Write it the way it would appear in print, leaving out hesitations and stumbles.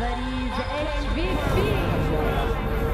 Buddies HVP.